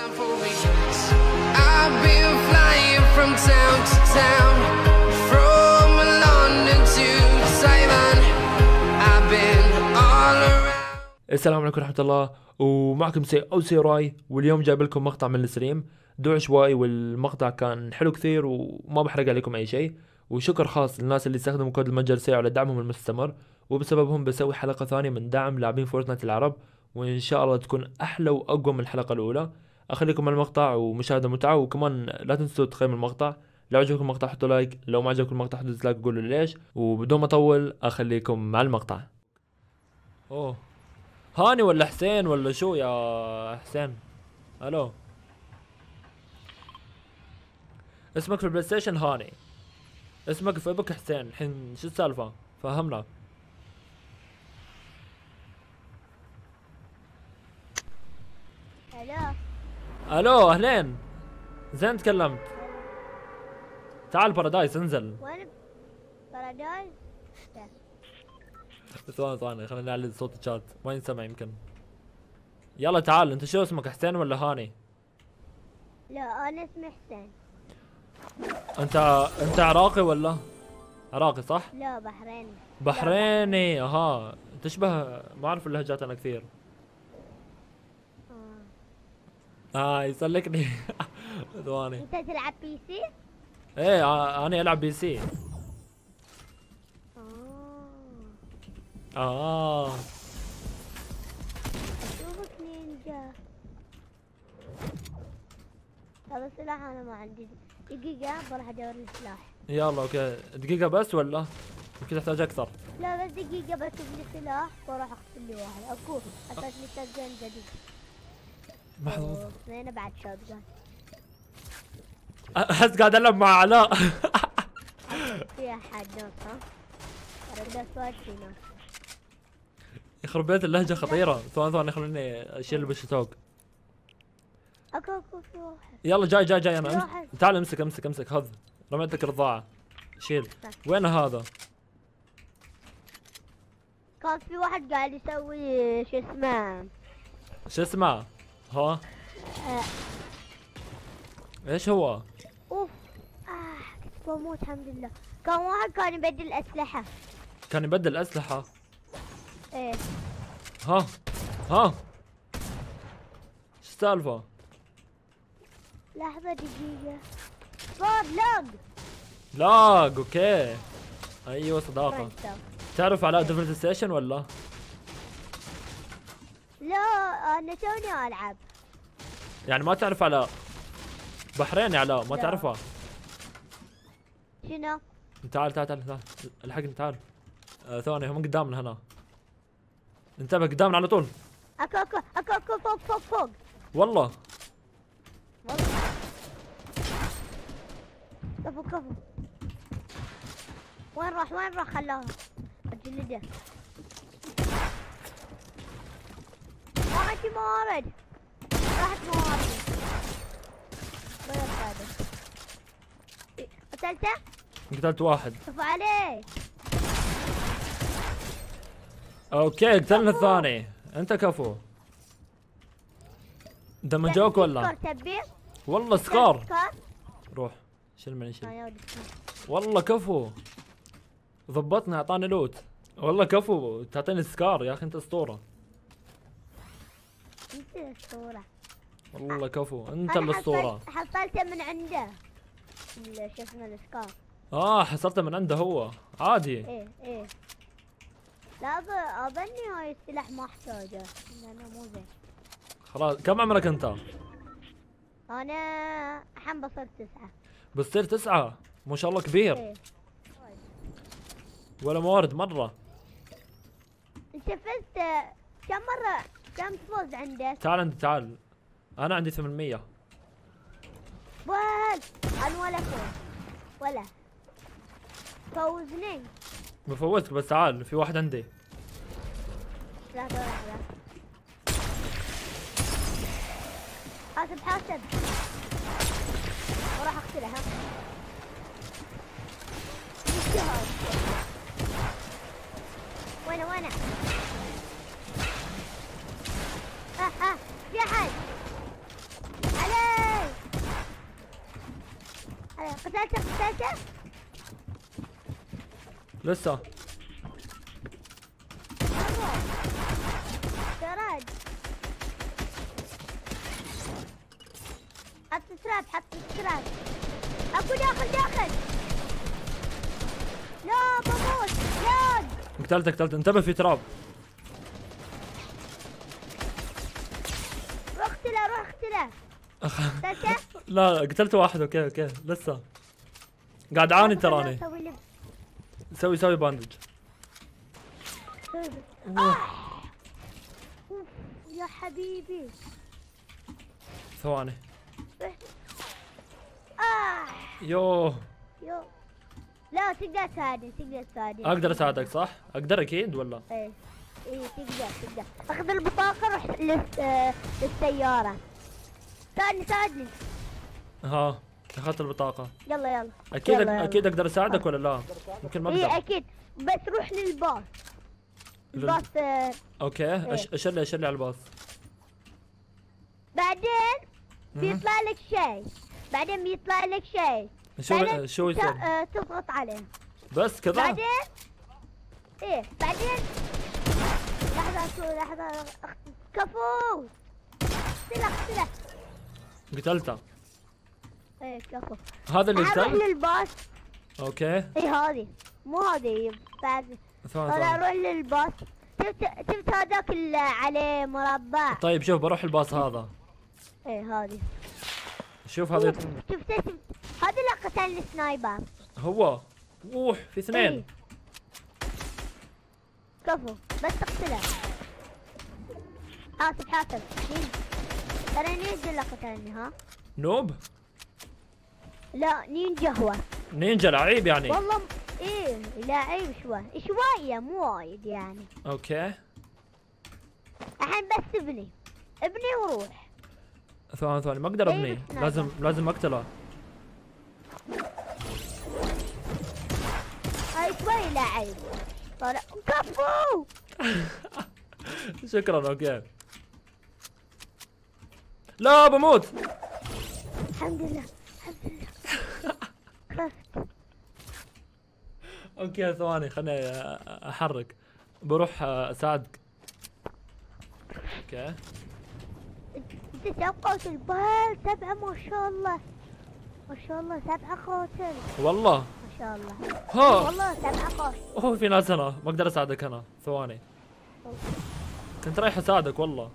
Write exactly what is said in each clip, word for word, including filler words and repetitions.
السلام عليكم ورحمة الله، ومعكم سي أو سيراي، واليوم جايب لكم مقطع من الستريم دو عشوائي، والمقطع كان حلو كثير وما بحرق عليكم أي شيء. وشكر خاص للناس اللي استخدموا كود المتجر سي على دعمهم المستمر، وبسببهم بسوي حلقة ثانية من دعم لاعبين فورتنايت العرب، وإن شاء الله تكون أحلى وأقوى من الحلقة الأولى. أخليكم المقطع ومشاهدة متعة، وكمان لا تنسوا تقيموا المقطع. لو عجبكم المقطع حطوا لايك، لو ما عجبكم المقطع حطوا ديسلايك وقولوا ليش. وبدون ما أطول أخليكم مع المقطع. أوه هاني ولا حسين ولا شو يا حسين؟ ألو، اسمك في البلاي ستيشن هاني، اسمك في ابوك حسين، الحين شو السالفة؟ فهمنا. الو الو، اهلين، زين تكلمت. تعال بارادايس، انزل. وين بارادايس؟ ثواني ثواني خلينا نعلي صوت الشات ما ينسمع يمكن. يلا تعال، انت شو اسمك، حسين ولا هاني؟ لا انا اسمي حسين. انت انت عراقي ولا؟ عراقي صح؟ لا بحريني. بحريني، اها تشبه، ما اعرف اللهجات انا كثير. اه يسلكني ثواني. انت تلعب بي سي؟ ايه انا العب بي سي. اه اشوفك نينجا. طب السلاح انا ما عندي، دقيقة بروح ادور السلاح. يلا اوكي، دقيقة بس ولا؟ يمكن تحتاج اكثر. لا بس دقيقة بركب لي سلاح واروح اقتل لي واحد، اكو احتاج لي شوتجن جديد. محظوظ انا بعد شوتجن. احس قاعد العب مع علاء. في احد ها؟ ردت واجهنا. يخرب بيت اللهجة خطيرة، ثواني ثواني خلوني اشيل بالشتوق. اكو اكو في واحد. يلا جاي جاي جاي انا أمس... تعال امسك امسك امسك، هذا رميت لك رضاعة، شيل. وين هذا؟ كان في واحد قاعد يسوي شو اسمه؟ شو اسمه؟ ها؟ أه. ايش هو؟ اوف آه كنت بموت الحمد لله، كان واحد كان يبدل اسلحة. كان يبدل اسلحة؟ ايه. ها ها شو السالفة؟ لحظة دقيقة، صار لاج لاج. اوكي ايوه صداقة. تعرف على ديفرنت ستيشن ولا؟ لا انا توني العب. يعني ما تعرف على بحريني علاء؟ ما تعرفها؟ شنو؟ تعال تعال تعال تعال الحقني، تعال آه ثواني هم قدامنا هنا، انتبه قدامنا على طول. اكو اكو اكو اكو فوق فوق فوق. والله والله كفو كفو. وين راح وين راح؟ خلاه اجلده. راحت موارد، راحت موارد. قتلته؟ قتلت واحد. شوف عليه. اوكي قتلنا الثاني، انت كفو. دمجوك ولا؟ والله سكار. روح شيل مني شيل. والله كفو ضبطنا، اعطاني لوت. والله كفو تعطيني سكار يا اخي، انت اسطوره. انت الاسطوره. والله كفو انت الاسطوره. حصلته من عنده شو اسمه السكار. اه حصلته من عنده هو عادي. ايه ايه لا اظني هاي السلاح ما احتاجه لانه مو زين. خلاص كم عمرك انت؟ انا الحين بصير تسعة. بتصير تسعة؟ ما شاء الله كبير. إيه. ولا موارد مرة. انت فزت كم مرة؟ كم تفوز عندك؟ تعال عندي تعال، انا عندي ثمانمية. بس انا ولا فوز ولا فوزني. بفوتك بس تعال، في واحد عندي. لا لا حاسب حاسب وراح اقتله. ها وين وين؟ اه اه في احد. قتلته قتلته لسه سراج. حط تراب حط تراب. اكو داخل داخل. لا بموت لا. قتلته قتلته انتبه في تراب. روح اختله روح اختله. لا قتلته واحد اوكي اوكي لسه قاعد عاني تراني. سوي سوي باندج. يا حبيبي ثواني. آه. يو يو لا تقدر تساعدني تقدر تساعدني. اقدر اساعدك صح؟ اقدر اكيد ولا؟ ايه ايه تقدر تقدر. اخذ البطاقة روح للسيارة. ساعدني ساعدني. ها اخذت البطاقة. يلا يلا. اكيد يلا يلا. اكيد اقدر اساعدك ولا لا؟ ممكن ما اقدر. ايه اكيد بس روح للباص. الباص لل... اوكي اش... اشر لي اشر لي على الباص. بعدين بيطلع لك شيء بعدين بيطلع لك شيء شو شو يصير؟ تضغط عليه بس كذا بعدين ايه بعدين لحظة لحظة كفو سلاح سلاح قتلته ايه كفو هذا اللي قتل؟ اروح للباص اوكي ايه هذه مو هذه بعد انا اروح للباص شفت هذاك اللي عليه مربع طيب شوف بروح الباص هذا ايه هذه شوف هذا شفت شفت هذا اللي قتل السنايبر هو روح في اثنين ايه. كفو بس اقتله حاسب حاسب ترى نينجا اللي قتلني ها نوب لا نينجا هو نينجا لعيب يعني والله ايه لعيب شوي شويه مو وايد يعني اوكي الحين بس ابني ابني وروح ثواني ثواني ما اقدر ابني لازم لازم اقتله هاي شوي لعيب طلع كفو شكرا اوكي لا بموت الحمد لله الحمد لله اوكي ثواني خليني احرك بروح اساعدك اوكي انت سبقت البال سبعه ما شاء الله ما شاء الله سبعه قاتل والله ما شاء الله ها والله سبعه قاتل اوه في ناس هنا ما اقدر اساعدك انا ثواني كنت رايح اساعدك والله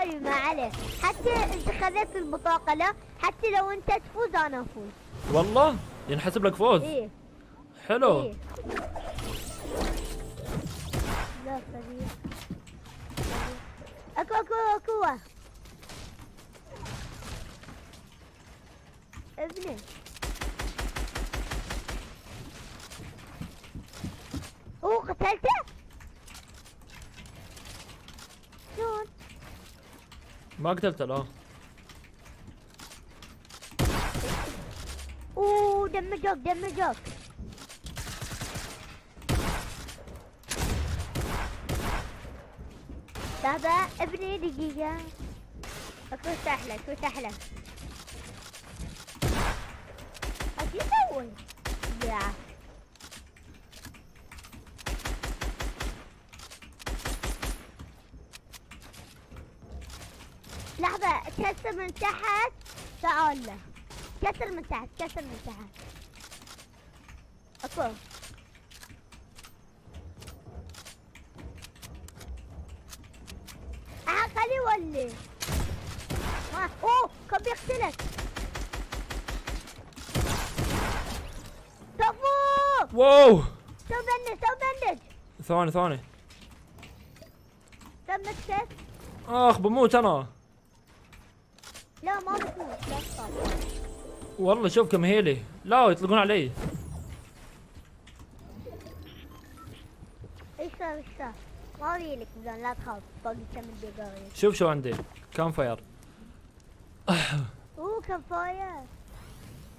اي ما عليك حتى انت خذيت البطاقه لا حتى لو انت تفوز انا افوز والله ينحسب لك فوز ايه حلو ايه لا صديق اكو اكو اكو ابني اوه قتلته شلون ما قتلته لا اوه دمجوك دمجوك بابا ابني دقيقة اكو سهلة اكو سهلة اكو يسوي يا لحظة كسر من تحت تعال له كسر من تحت كسر من تحت اكو عقلي ولا اوه كان بيقتلك كفو واو سو بندج سو بندج ثواني ثواني دمك كيف؟ اخ بموت انا لا ما بتموت لا تخاف والله شوف كم هيلي لا يطلقون علي ايش صار ايش صار ما هيلك زين لا تخاف باقي كم دقيقة شوف شو عندي كام فاير اوه كم فاير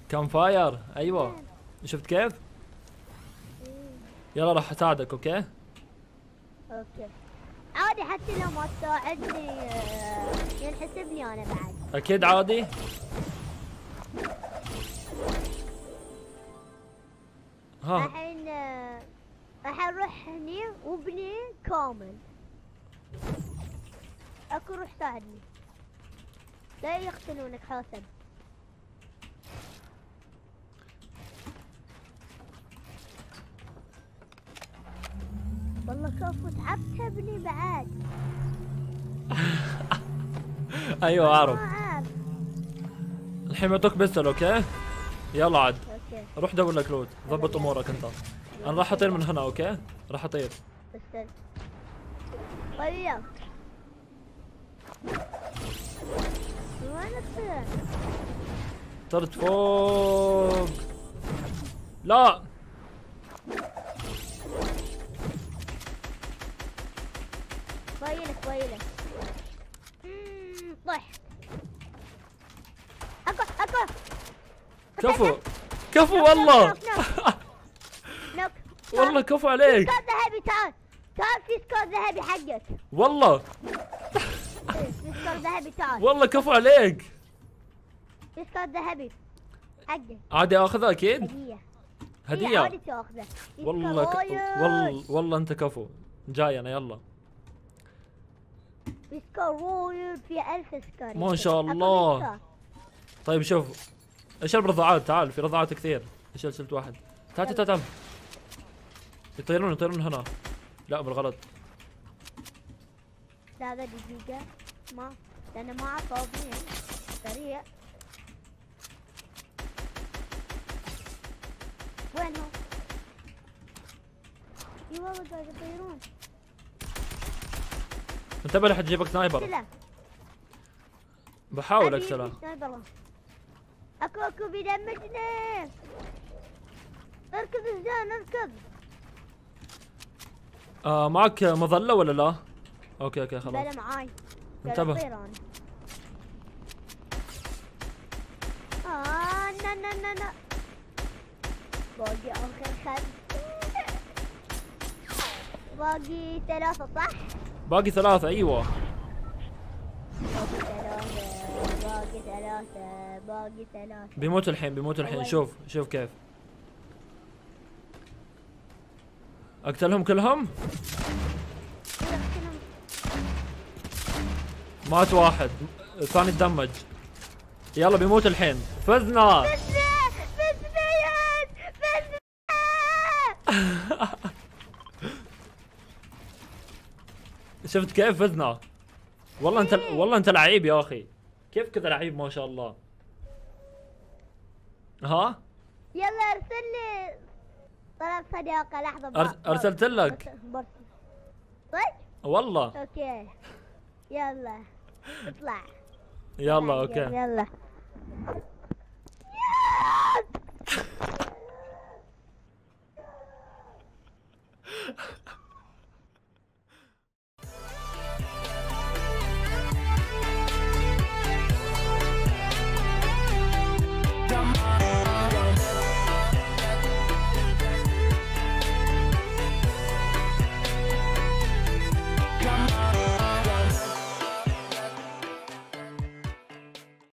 كم فاير ايوه شفت كيف؟ يلا راح اساعدك اوكي؟ اوكي عادي حتى لو ما تساعدني ينحسب لي انا بعد اكيد عادي الحين حنروح هني وبني كامل. اكو روح ساعدني لا يقتلونك حوسب. والله كفو تعبت ابني بعد. ايوه اعرف. الحين بعطوك بيستل اوكي؟ يلا عاد. اوكي. روح دور لك لود، ضبط امورك انت. انا راح اطير من هنا اوكي؟ راح اطير. بيستل. طيب. وين طلعت؟ طرت فوق. لا. طيلك طيلك. اممم طحت. اقف اقف. كفو كفو والله. والله كفو عليك. سكواد ذهبي تعال تعال في سكواد ذهبي حقك. والله. في سكواد ذهبي تعال. والله كفو عليك. في سكواد ذهبي حقك. عادي اخذه اكيد. هدية. هدية. عادي تاخذه. والله ك... والله والله انت كفو. جاي انا يلا. في سكرويل في ألف سكر ما شاء الله. طيب شوف ايش الرضاعات، تعال في رضاعات كثير. ايش شلت واحد؟ تعال تعال تعال. يطيرون يطيرون هنا. لا بالغلط. لا هذا دقيقة ما لأنه ما عطوني سريع. وين هو؟ اي والله قاعد يطيرون. انتبه لا حد يجيبك سنايبر. بحاول اقتله. اكو اكو بيدمجني. اركض زين اركض. آه معك مظله ولا لا؟ اوكي اوكي خلاص. لا معاي. انتبه. اه لا لا لا لا. باقي اخر خمس. باقي ثلاثة صح؟ باقي ثلاثة ايوه. باقي ثلاثة باقي ثلاثة باقي ثلاثة. بيموت الحين بيموت الحين. شوف شوف كيف. اقتلهم كلهم؟ مات واحد، الثاني تدمج. يلا بيموت الحين، فزنا. شفت كيف فزنا؟ والله انت والله انت لعيب يا اخي. كيف كذا لعيب ما شاء الله. ها؟ يلا ارسل لي طلب صداقة لحظة. ارسلت لك. طيب؟ والله. اوكي. يلا اطلع. يلا اوكي. يلا.